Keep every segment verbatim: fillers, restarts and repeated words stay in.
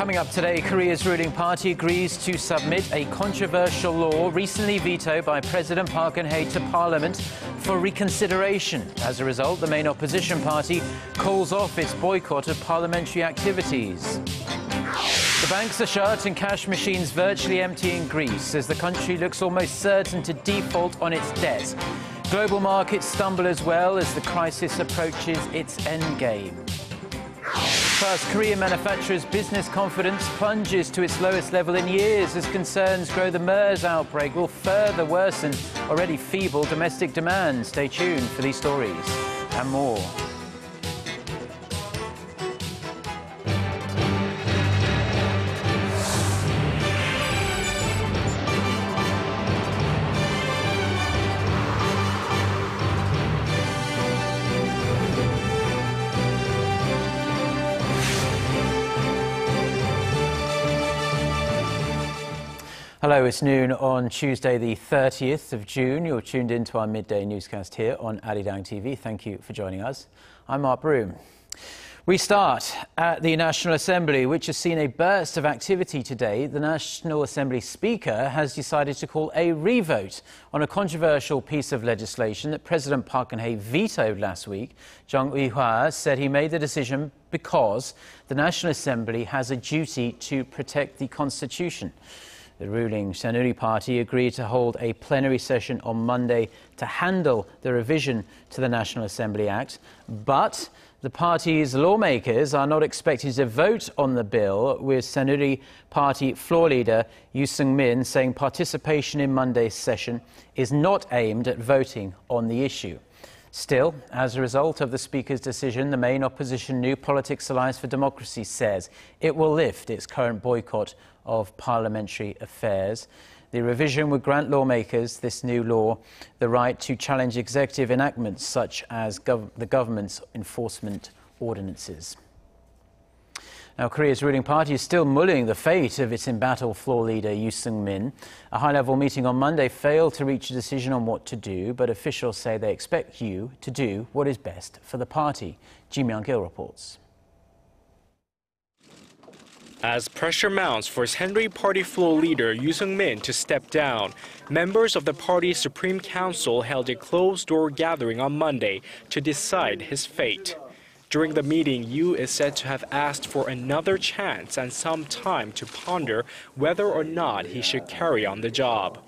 Coming up today, Korea's ruling party agrees to submit a controversial law recently vetoed by President Park Geun-hye to Parliament for reconsideration. As a result, the main opposition party calls off its boycott of parliamentary activities. The banks are shut and cash machines virtually empty in Greece as the country looks almost certain to default on its debt. Global markets stumble as well as the crisis approaches its endgame. First, Korean manufacturers' business confidence plunges to its lowest level in years as concerns grow the MERS outbreak will further worsen already feeble domestic demand. Stay tuned for these stories and more. Hello, it's noon on Tuesday the thirtieth of June. You're tuned in to our midday newscast here on Arirang T V. Thank you for joining us. I'm Mark Broome. We start at the National Assembly, which has seen a burst of activity today. The National Assembly Speaker has decided to call a revote on a controversial piece of legislation that President Park Geun-hye vetoed last week. Chung Ui-hwa said he made the decision because the National Assembly has a duty to protect the Constitution. The ruling Saenuri Party agreed to hold a plenary session on Monday to handle the revision to the National Assembly Act, but the party's lawmakers are not expected to vote on the bill, with Saenuri Party floor leader Yoo Seung-min saying participation in Monday's session is not aimed at voting on the issue. Still, as a result of the Speaker's decision, the main opposition New Politics Alliance for Democracy says it will lift its current boycott of parliamentary affairs. The revision would grant lawmakers, this new law, the right to challenge executive enactments such as gov- the government's enforcement ordinances. Now, Korea's ruling party is still mulling the fate of its embattled floor leader, Yoo Seung-min. A high-level meeting on Monday failed to reach a decision on what to do, but officials say they expect you to do what is best for the party. Ji Myung-gil reports. As pressure mounts for Saenuri Party floor leader Yoo Seung-min to step down, members of the party's Supreme Council held a closed-door gathering on Monday to decide his fate. During the meeting, Yoo is said to have asked for another chance and some time to ponder whether or not he should carry on the job.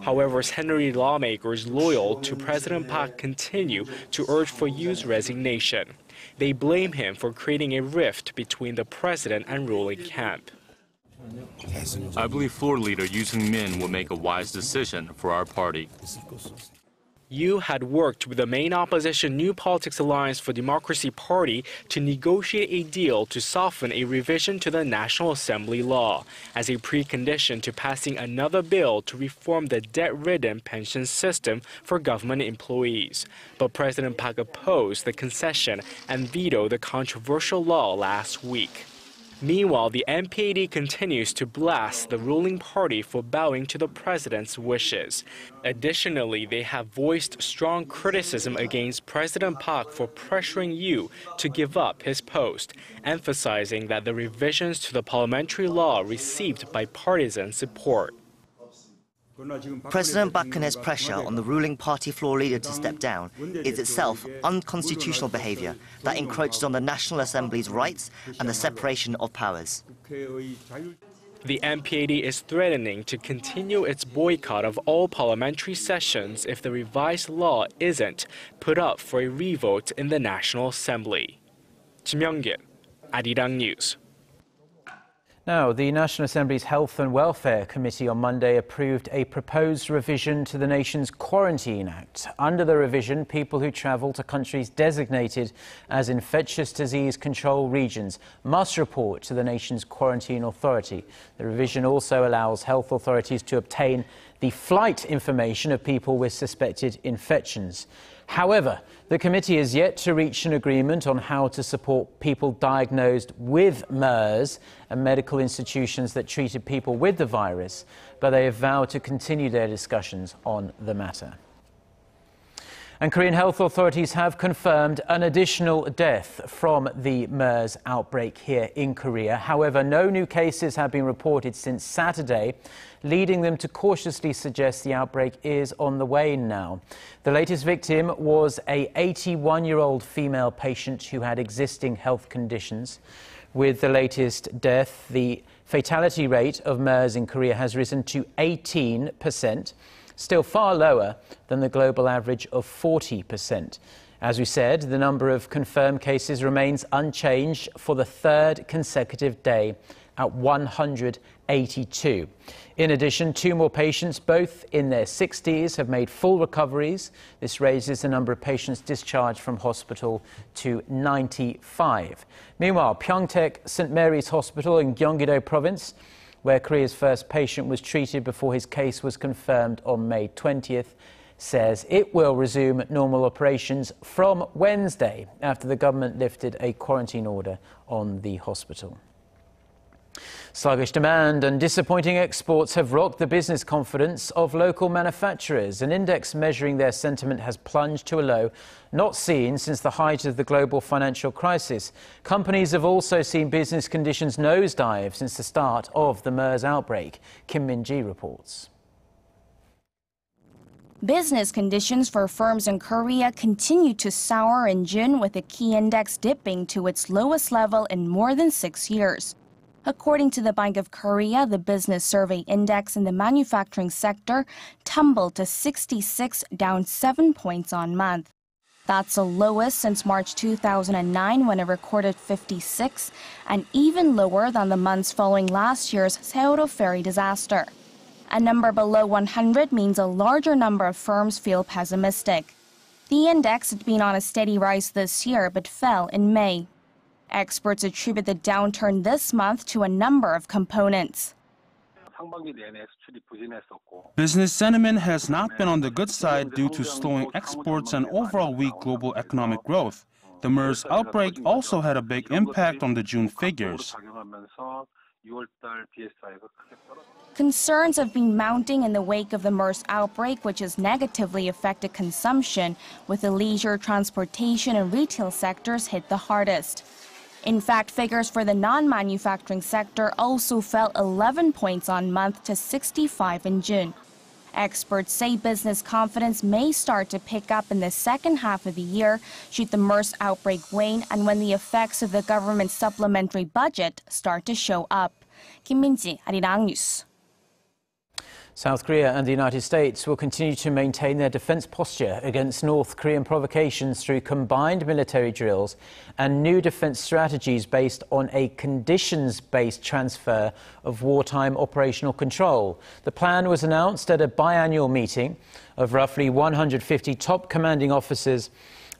However, Saenuri lawmakers loyal to President Park continue to urge for Yoo's resignation. They blame him for creating a rift between the president and ruling camp. I believe floor leader Yoo Seung-min will make a wise decision for our party. Yoo had worked with the main opposition New Politics Alliance for Democracy party to negotiate a deal to soften a revision to the National Assembly law as a precondition to passing another bill to reform the debt-ridden pension system for government employees. But President Park opposed the concession and vetoed the controversial law last week. Meanwhile, the N P D continues to blast the ruling party for bowing to the president's wishes. Additionally, they have voiced strong criticism against President Park for pressuring Yoo to give up his post, emphasizing that the revisions to the parliamentary law received bipartisan support. President Park Geun-hye's pressure on the ruling party floor leader to step down is itself unconstitutional behavior that encroaches on the National Assembly's rights and the separation of powers. The N P D is threatening to continue its boycott of all parliamentary sessions if the revised law isn't put up for a revote in the National Assembly. Ji Myung-gil, Arirang News. Now, the National Assembly's Health and Welfare Committee on Monday approved a proposed revision to the nation's Quarantine Act. Under the revision, people who travel to countries designated as infectious disease control regions must report to the nation's quarantine authority. The revision also allows health authorities to obtain the flight information of people with suspected infections. However, the committee is yet to reach an agreement on how to support people diagnosed with MERS and medical institutions that treated people with the virus, but they have vowed to continue their discussions on the matter. And Korean health authorities have confirmed an additional death from the MERS outbreak here in Korea. However, no new cases have been reported since Saturday, leading them to cautiously suggest the outbreak is on the wane now. The latest victim was an eighty-one-year-old female patient who had existing health conditions. With the latest death, the fatality rate of MERS in Korea has risen to eighteen percent. Still far lower than the global average of forty percent. As we said, the number of confirmed cases remains unchanged for the third consecutive day at one hundred eighty-two. In addition, two more patients, both in their sixties, have made full recoveries. This raises the number of patients discharged from hospital to ninety-five. Meanwhile, Pyeongtaek Saint Mary's Hospital in Gyeonggi-do province, where Korea's first patient was treated before his case was confirmed on May twentieth, says it will resume normal operations from Wednesday after the government lifted a quarantine order on the hospital. Sluggish demand and disappointing exports have rocked the business confidence of local manufacturers. An index measuring their sentiment has plunged to a low not seen since the height of the global financial crisis. Companies have also seen business conditions nosedive since the start of the MERS outbreak. Kim Min-ji reports. Business conditions for firms in Korea continue to sour in June, with the key index dipping to its lowest level in more than six years. According to the Bank of Korea, the business survey index in the manufacturing sector tumbled to sixty-six, down seven points on month. That's the lowest since March two thousand nine, when it recorded fifty-six, and even lower than the months following last year's Sewol-ho ferry disaster. A number below one hundred means a larger number of firms feel pessimistic. The index had been on a steady rise this year but fell in May. Experts attribute the downturn this month to a number of components. Business sentiment has not been on the good side due to slowing exports and overall weak global economic growth. The MERS outbreak also had a big impact on the June figures. Concerns have been mounting in the wake of the MERS outbreak, which has negatively affected consumption, with the leisure, transportation and retail sectors hit the hardest. In fact, figures for the non-manufacturing sector also fell eleven points on month to sixty-five in June. Experts say business confidence may start to pick up in the second half of the year should the MERS outbreak wane and when the effects of the government's supplementary budget start to show up. Kim Min-ji, Arirang News. South Korea and the United States will continue to maintain their defense posture against North Korean provocations through combined military drills and new defense strategies based on a conditions-based transfer of wartime operational control. The plan was announced at a biannual meeting of roughly one hundred fifty top commanding officers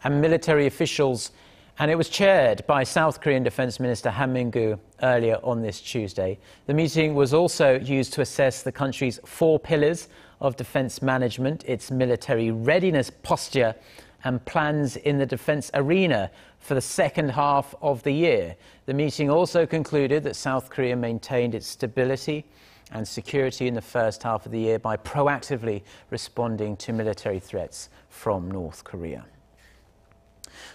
and military officials, and it was chaired by South Korean Defense Minister Han Min-gu earlier on this Tuesday. The meeting was also used to assess the country's four pillars of defense management, its military readiness posture, and plans in the defense arena for the second half of the year. The meeting also concluded that South Korea maintained its stability and security in the first half of the year by proactively responding to military threats from North Korea.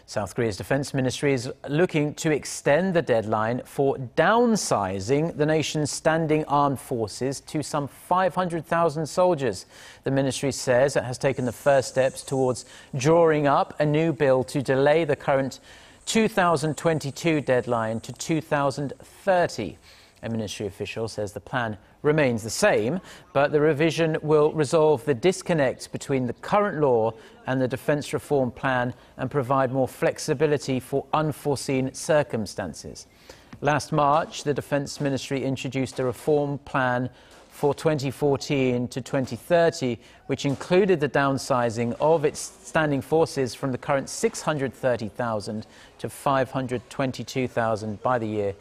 South Korea's defense ministry is looking to extend the deadline for downsizing the nation's standing armed forces to some five hundred thousand soldiers. The ministry says it has taken the first steps towards drawing up a new bill to delay the current two thousand twenty-two deadline to two thousand thirty. A ministry official says the plan remains the same, but the revision will resolve the disconnect between the current law and the defense reform plan and provide more flexibility for unforeseen circumstances. Last March, the defense ministry introduced a reform plan for twenty fourteen to twenty thirty, which included the downsizing of its standing forces from the current six hundred thirty thousand to five hundred twenty-two thousand by the year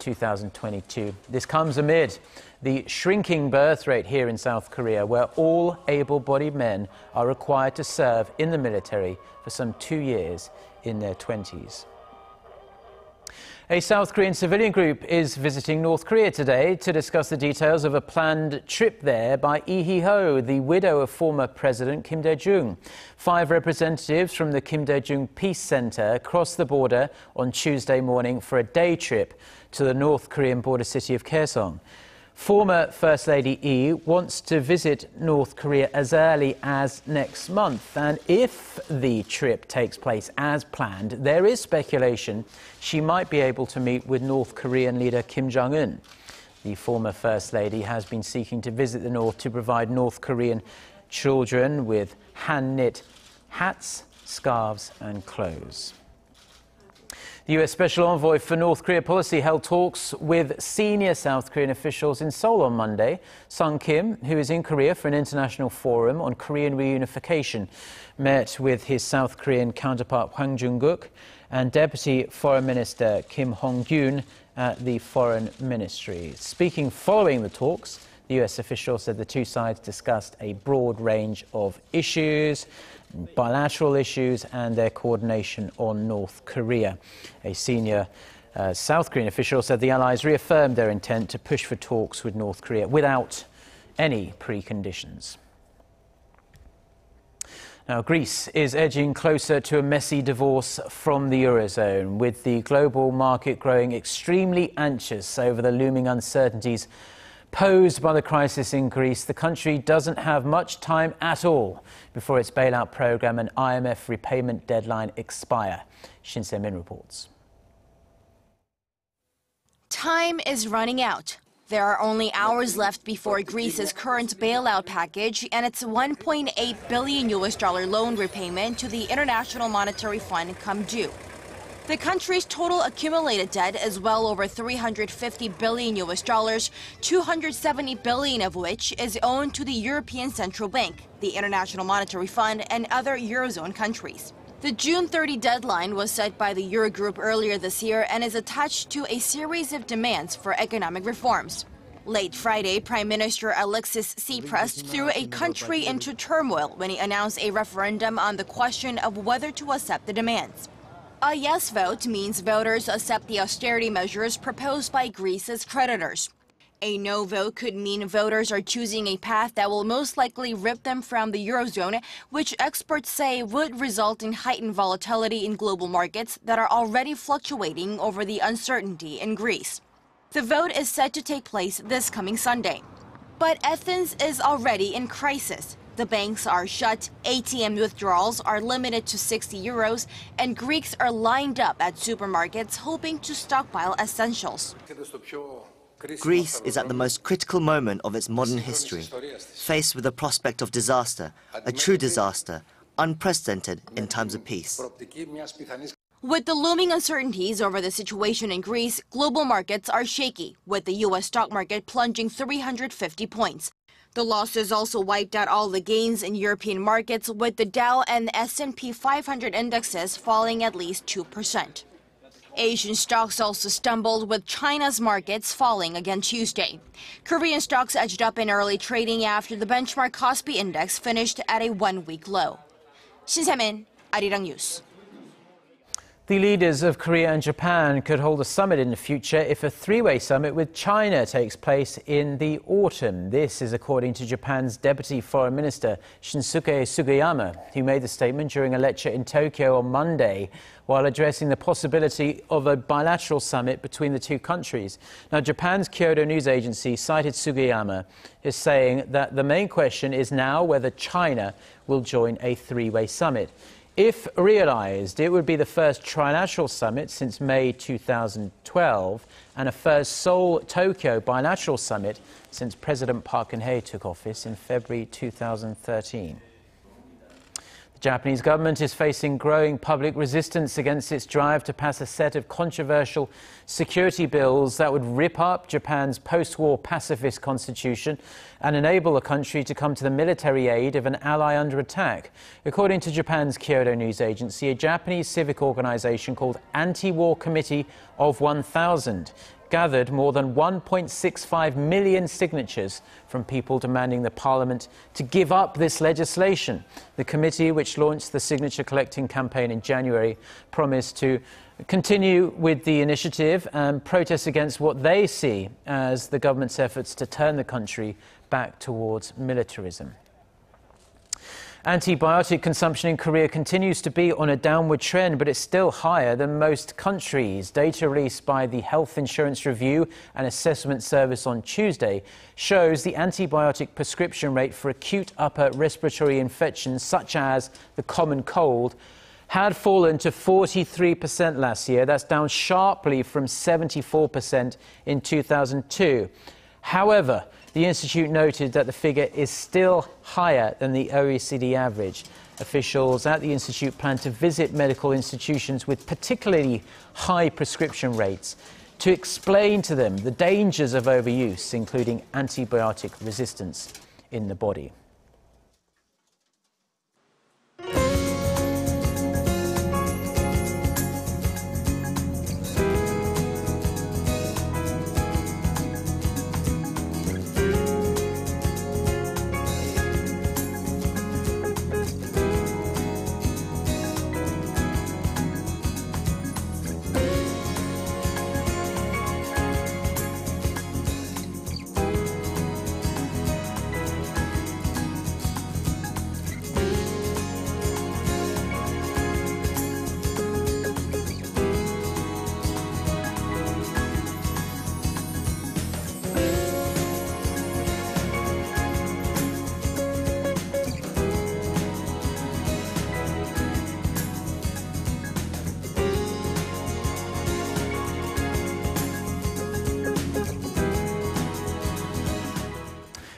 two thousand twenty-two. This comes amid the shrinking birth rate here in South Korea, where all able-bodied men are required to serve in the military for some two years in their twenties. A South Korean civilian group is visiting North Korea today to discuss the details of a planned trip there by Lee Hee-ho, the widow of former President Kim Dae-jung. Five representatives from the Kim Dae-jung Peace Center crossed the border on Tuesday morning for a day trip to the North Korean border city of Kaesong. Former First Lady Yi wants to visit North Korea as early as next month, and if the trip takes place as planned, there is speculation she might be able to meet with North Korean leader Kim Jong-un. The former First Lady has been seeking to visit the North to provide North Korean children with hand-knit hats, scarves and clothes. The U S Special Envoy for North Korea Policy held talks with senior South Korean officials in Seoul on Monday. Sung Kim, who is in Korea for an international forum on Korean reunification, met with his South Korean counterpart Hwang Jun-guk and Deputy Foreign Minister Kim Hong-gyun at the Foreign Ministry. Speaking following the talks, the U S official said the two sides discussed a broad range of issues, bilateral issues and their coordination on North Korea. A senior uh, South Korean official said the allies reaffirmed their intent to push for talks with North Korea without any preconditions. Now, Greece is edging closer to a messy divorce from the Eurozone, with the global market growing extremely anxious over the looming uncertainties posed by the crisis in Greece. The country doesn't have much time at all before its bailout program and I M F repayment deadline expire. Shin Se-min reports. Time is running out. There are only hours left before Greece's current bailout package and its one point eight billion U S dollar loan repayment to the International Monetary Fund come due. The country's total accumulated debt is well over three hundred fifty billion U S dollars, two hundred seventy billion of which is owed to the European Central Bank, the International Monetary Fund, and other Eurozone countries. The June thirtieth deadline was set by the Eurogroup earlier this year and is attached to a series of demands for economic reforms. Late Friday, Prime Minister Alexis Tsipras threw a country into turmoil when he announced a referendum on the question of whether to accept the demands. A yes vote means voters accept the austerity measures proposed by Greece's creditors. A no vote could mean voters are choosing a path that will most likely rip them from the Eurozone, which experts say would result in heightened volatility in global markets that are already fluctuating over the uncertainty in Greece. The vote is set to take place this coming Sunday. But Athens is already in crisis. The banks are shut, A T M withdrawals are limited to sixty euros, and Greeks are lined up at supermarkets hoping to stockpile essentials. Greece is at the most critical moment of its modern history, faced with the prospect of disaster, a true disaster, unprecedented in times of peace. With the looming uncertainties over the situation in Greece, global markets are shaky, with the U S stock market plunging three hundred fifty points. The losses also wiped out all the gains in European markets, with the Dow and the S and P five hundred indexes falling at least two percent. Asian stocks also stumbled, with China's markets falling again Tuesday. Korean stocks edged up in early trading after the benchmark KOSPI index finished at a one-week low. Shin Se-min, Arirang News. The leaders of Korea and Japan could hold a summit in the future if a three-way summit with China takes place in the autumn. This is according to Japan's Deputy Foreign Minister Shinsuke Sugiyama, who made the statement during a lecture in Tokyo on Monday while addressing the possibility of a bilateral summit between the two countries. Now, Japan's Kyodo News Agency cited Sugiyama as saying that the main question is now whether China will join a three-way summit. If realized, it would be the first trilateral summit since May two thousand twelve and a first Seoul-Tokyo bilateral summit since President Park Geun-hye took office in February two thousand thirteen. The Japanese government is facing growing public resistance against its drive to pass a set of controversial security bills that would rip up Japan's post-war pacifist constitution and enable the country to come to the military aid of an ally under attack. According to Japan's Kyodo News Agency, a Japanese civic organization called Anti-War Committee of one thousand gathered more than one point six five million signatures from people demanding the parliament to give up this legislation. The committee, which launched the signature collecting campaign in January, promised to continue with the initiative and protest against what they see as the government's efforts to turn the country back towards militarism. Antibiotic consumption in Korea continues to be on a downward trend, but it's still higher than most countries. Data released by the Health Insurance Review and Assessment Service on Tuesday shows the antibiotic prescription rate for acute upper respiratory infections, such as the common cold, had fallen to forty-three percent last year. That's down sharply from seventy-four percent in two thousand two. However, the Institute noted that the figure is still higher than the O E C D average. Officials at the Institute plan to visit medical institutions with particularly high prescription rates to explain to them the dangers of overuse, including antibiotic resistance in the body.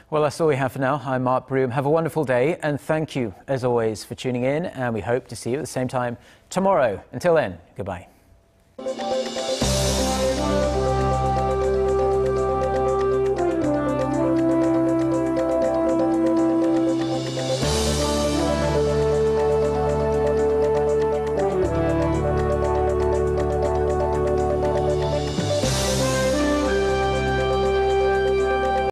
Well, that's all we have for now. I'm Mark Broome. Have a wonderful day, and thank you, as always, for tuning in, and we hope to see you at the same time tomorrow. Until then, goodbye.